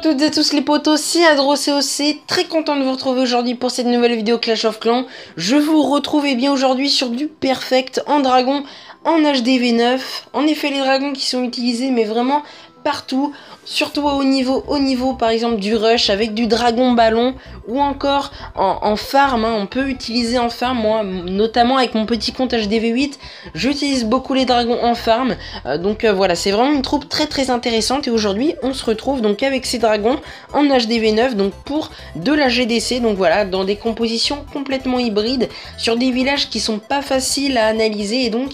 à toutes et à tous les potos, c'est AdroCoC, très content de vous retrouver aujourd'hui pour cette nouvelle vidéo Clash of Clans. Je vous retrouve bien aujourd'hui sur du perfect en dragon en HDV9. En effet, les dragons qui sont utilisés mais vraiment partout, surtout au niveau par exemple du rush avec du dragon ballon ou encore en farm, hein. On peut utiliser en farm, moi notamment avec mon petit compte HDV8, j'utilise beaucoup les dragons en farm, donc voilà, c'est vraiment une troupe très très intéressante et aujourd'hui on se retrouve donc avec ces dragons en HDV9 donc pour de la GDC, donc voilà, dans des compositions complètement hybrides sur des villages qui sont pas faciles à analyser et donc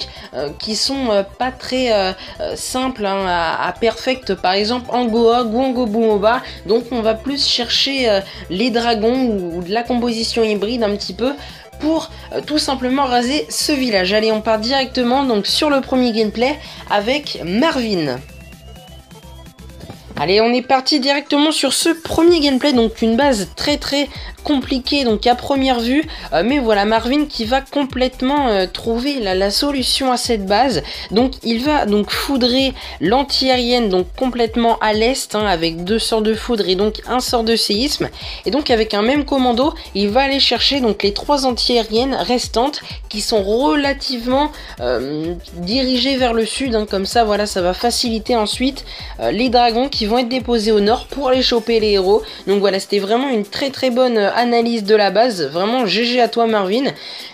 qui sont pas très simples, hein, à perfectionner par exemple en Gohog ou en Goboumoba. Donc on va plus chercher les dragons ou de la composition hybride un petit peu pour tout simplement raser ce village. Allez, on part directement donc sur le premier gameplay avec Marvin. Allez, on est parti directement sur ce premier gameplay, donc une base très très compliquée donc à première vue, mais voilà Marvin qui va complètement trouver la solution à cette base. Donc il va donc foudrer l'anti-aérienne donc complètement à l'est, hein, avec deux sorts de foudre et donc un sort de séisme, et donc avec un même commando il va aller chercher donc les trois anti-aériennes restantes qui sont relativement dirigées vers le sud, hein, comme ça voilà, ça va faciliter ensuite les dragons qui vont être déposés au nord pour aller choper les héros. Donc voilà, c'était vraiment une très très bonne analyse de la base, vraiment GG à toi Marvin.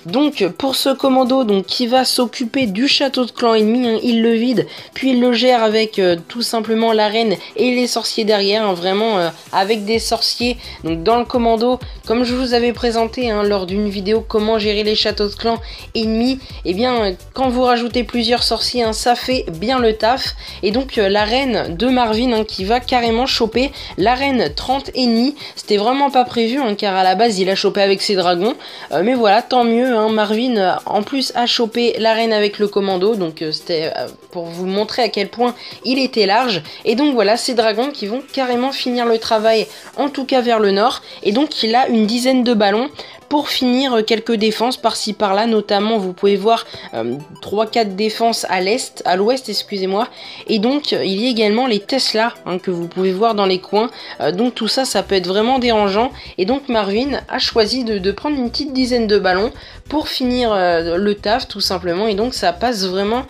Donc pour ce commando donc qui va s'occuper du château de clan ennemi, hein, il le vide puis il le gère avec tout simplement la reine et les sorciers derrière, hein, vraiment avec des sorciers donc dans le commando, comme je vous avais présenté, hein, lors d'une vidéo comment gérer les châteaux de clan ennemis. Et bien quand vous rajoutez plusieurs sorciers, hein, ça fait bien le taf. Et donc la reine de Marvin, hein, qui va carrément choper la reine 30 ennemis. C'était vraiment pas prévu, hein, car à la base il a chopé avec ses dragons, mais voilà, tant mieux, hein, Marvin en plus a chopé la reine avec le commando, donc c'était pour vous montrer à quel point il était large. Et donc voilà, ces dragons qui vont carrément finir le travail, en tout cas vers le nord, et donc il a une dizaine de ballons pour finir quelques défenses par-ci par-là, notamment vous pouvez voir 3-4 défenses à l'est, à l'ouest excusez-moi, et donc il y a également les Tesla, hein, que vous pouvez voir dans les coins, donc tout ça, ça peut être vraiment dérangeant. Et donc Marvin a choisi de prendre une petite dizaine de ballons pour finir le taf tout simplement, et donc ça passe vraiment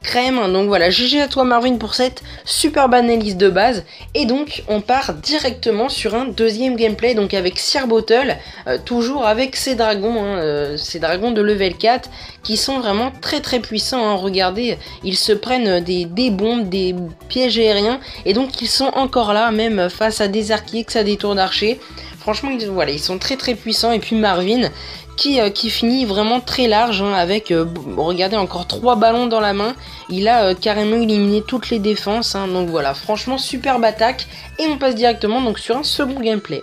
crème, hein. Donc voilà, GG à toi Marvin pour cette superbe analyse de base. Et donc on part directement sur un deuxième gameplay donc avec Sir Bottle, toujours avec ces dragons, hein, ces dragons de level 4 qui sont vraiment très très puissants, hein. Regardez, ils se prennent des bombes, des pièges aériens, et donc ils sont encore là même face à des archers, à des tours d'archers. Franchement voilà, ils sont très très puissants. Et puis Marvin qui finit vraiment très large, hein, avec, regardez, encore 3 ballons dans la main. Il a carrément éliminé toutes les défenses, hein. Donc voilà, franchement superbe attaque. Et on passe directement donc sur un second gameplay.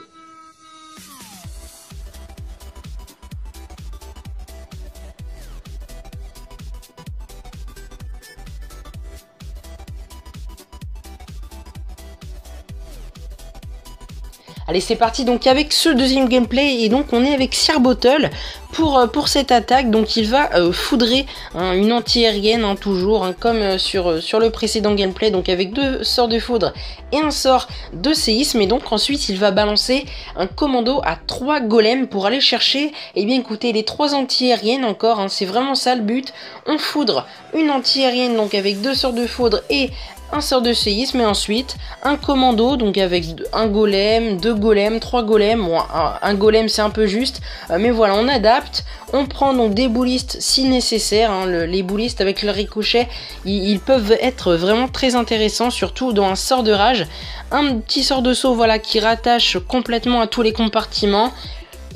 Allez, c'est parti donc avec ce deuxième gameplay, et donc on est avec Sir Bottle pour cette attaque. Donc il va foudrer, hein, une anti-aérienne, hein, toujours, hein, comme sur le précédent gameplay, donc avec deux sorts de foudre et un sort de séisme. Et donc ensuite il va balancer un commando à 3 golems pour aller chercher, et bien écoutez, les 3 anti-aériennes encore, hein, c'est vraiment ça le but. On foudre une anti-aérienne donc avec deux sorts de foudre et un sort de séisme, et ensuite un commando donc avec un golem, 2 golems, 3 golems, bon, un golem c'est un peu juste, mais voilà, on adapte, on prend donc des boulistes si nécessaire, hein. Les boulistes avec le ricochet, ils peuvent être vraiment très intéressants, surtout dans un sort de rage, un petit sort de saut, voilà, qui rattache complètement à tous les compartiments.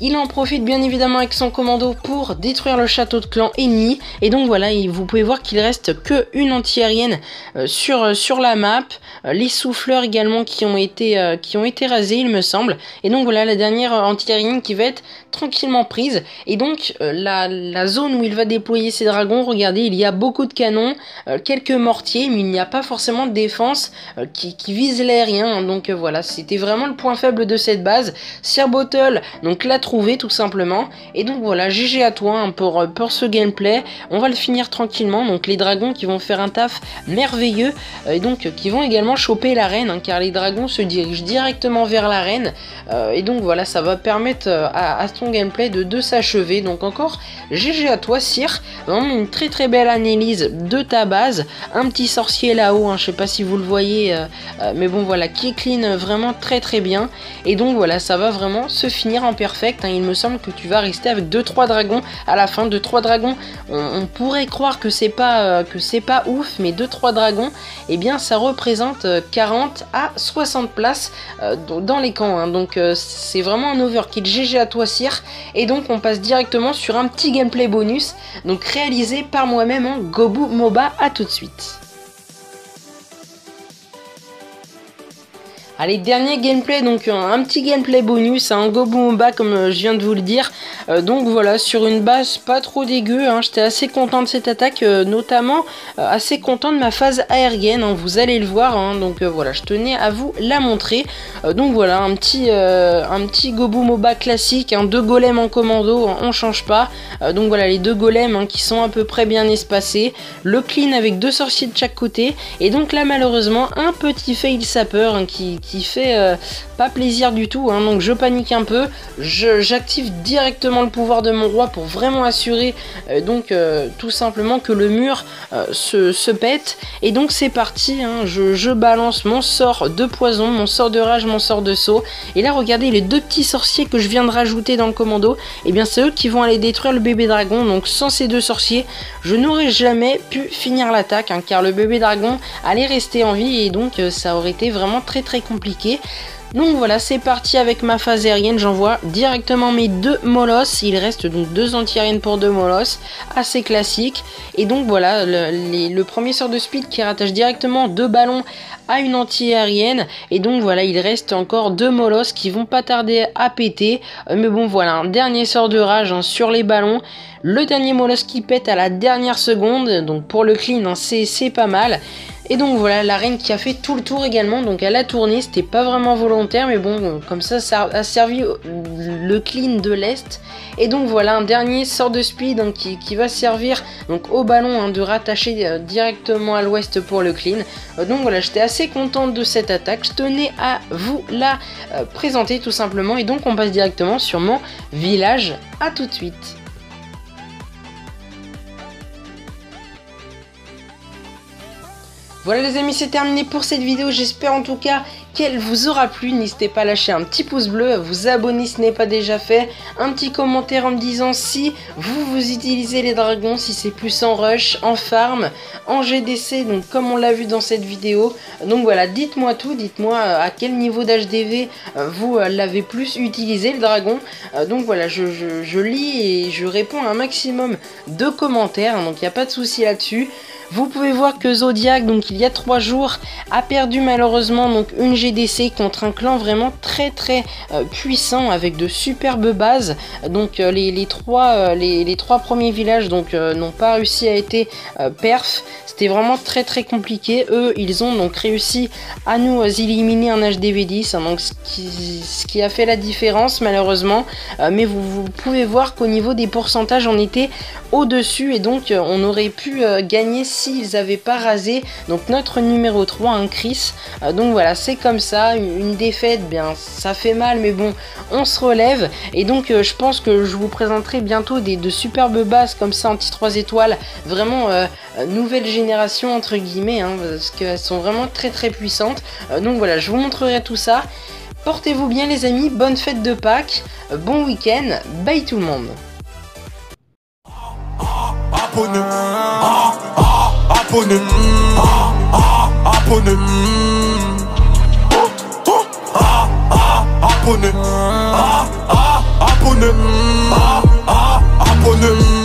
Il en profite bien évidemment avec son commando pour détruire le château de clan ennemi. Et donc voilà, vous pouvez voir qu'il reste que une anti-aérienne sur la map. Les souffleurs également qui ont été rasés il me semble. Et donc voilà, la dernière anti-aérienne qui va être tranquillement prise. Et donc la zone où il va déployer ses dragons, regardez, il y a beaucoup de canons, quelques mortiers, mais il n'y a pas forcément de défense qui vise l'aérien. Donc voilà, c'était vraiment le point faible de cette base. Sir Bottle, donc la retrouver tout simplement. Et donc voilà, GG à toi hein, pour ce gameplay. On va le finir tranquillement, donc les dragons qui vont faire un taf merveilleux et donc qui vont également choper l'arène hein, car les dragons se dirigent directement vers l'arène et donc voilà, ça va permettre à ton gameplay de s'achever. Donc encore GG à toi Sir, vraiment une très très belle analyse de ta base. Un petit sorcier là-haut hein, je sais pas si vous le voyez mais bon voilà, qui clean vraiment très très bien. Et donc voilà, ça va vraiment se finir en perfect hein. Il me semble que tu vas rester avec 2-3 dragons à la fin. 2-3 dragons, on pourrait croire que c'est pas ouf, mais 2-3 dragons, et eh bien ça représente 40 à 60 places dans les camps hein. Donc c'est vraiment un overkill. GG à toi Sir. Et donc on passe directement sur un petit gameplay bonus, donc réalisé par moi-même en Goboumoba. À tout de suite. Allez, dernier gameplay, donc un petit gameplay bonus, un Goboumoba comme je viens de vous le dire. Donc voilà, sur une base pas trop dégueu, hein, j'étais assez content de cette attaque, notamment assez content de ma phase aérienne, hein, vous allez le voir, hein, donc voilà, je tenais à vous la montrer. Donc voilà, un petit Goboumoba classique, hein, 2 golems en commando, hein, on change pas. Donc voilà, les 2 golems hein, qui sont à peu près bien espacés, le clean avec 2 sorciers de chaque côté, et donc là malheureusement, un petit fail sapeur hein, qui fait pas plaisir du tout hein, donc je panique un peu, j'active directement le pouvoir de mon roi pour vraiment assurer tout simplement que le mur se pète. Et donc c'est parti hein, je balance mon sort de poison, mon sort de rage, mon sort de saut, et là regardez les 2 petits sorciers que je viens de rajouter dans le commando, et bien c'est eux qui vont aller détruire le bébé dragon. Donc sans ces 2 sorciers je n'aurais jamais pu finir l'attaque hein, car le bébé dragon allait rester en vie, et donc ça aurait été vraiment très très compliqué. Donc voilà, c'est parti avec ma phase aérienne, j'envoie directement mes 2 molosses, il reste donc 2 anti-aériennes pour 2 molosses, assez classique. Et donc voilà, le premier sort de speed qui rattache directement 2 ballons à une anti-aérienne, et donc voilà, il reste encore 2 molosses qui vont pas tarder à péter, mais bon voilà, un dernier sort de rage hein, sur les ballons. Le dernier molosse qui pète à la dernière seconde, donc pour le clean, hein, c'est pas mal. Et donc voilà, la reine qui a fait tout le tour également, donc elle a tourné, c'était pas vraiment volontaire, mais bon, comme ça, ça a servi le clean de l'Est. Et donc voilà, un dernier sort de speed hein, qui va servir donc au ballon hein, de rattacher directement à l'Ouest pour le clean. Donc voilà, j'étais assez contente de cette attaque, je tenais à vous la présenter tout simplement. Et donc on passe directement sur mon village, à tout de suite. Voilà les amis, c'est terminé pour cette vidéo, j'espère en tout cas qu'elle vous aura plu. N'hésitez pas à lâcher un petit pouce bleu, à vous abonner si ce n'est pas déjà fait, un petit commentaire en me disant si vous utilisez les dragons, si c'est plus en rush, en farm, en GDC, donc comme on l'a vu dans cette vidéo. Donc voilà, dites-moi tout, dites-moi à quel niveau d'HDV vous l'avez plus utilisé le dragon. Donc voilà, je lis et je réponds à un maximum de commentaires, donc il n'y a pas de souci là-dessus. Vous pouvez voir que Zodiac, donc il y a 3 jours, a perdu malheureusement donc une GDC contre un clan vraiment très très puissant avec de superbes bases. Donc les trois premiers villages donc n'ont pas réussi à être perf. C'était vraiment très très compliqué. Eux, ils ont donc réussi à nous éliminer un HDV10, hein, donc ce qui a fait la différence malheureusement. Mais vous pouvez voir qu'au niveau des pourcentages, on était au-dessus, et donc on aurait pu gagner s'ils n'avaient pas rasé donc notre numéro 3, hein, Chris. Donc voilà, c'est comme ça, une défaite, bien ça fait mal, mais bon, on se relève. Et donc je pense que je vous présenterai bientôt de superbes bases comme ça, anti 3 étoiles, vraiment nouvelle génération entre guillemets, hein, parce qu'elles sont vraiment très très puissantes. Donc voilà, je vous montrerai tout ça. Portez-vous bien les amis, bonne fête de Pâques, bon week-end, bye tout le monde. Abonne, abonne, abonne, abonne.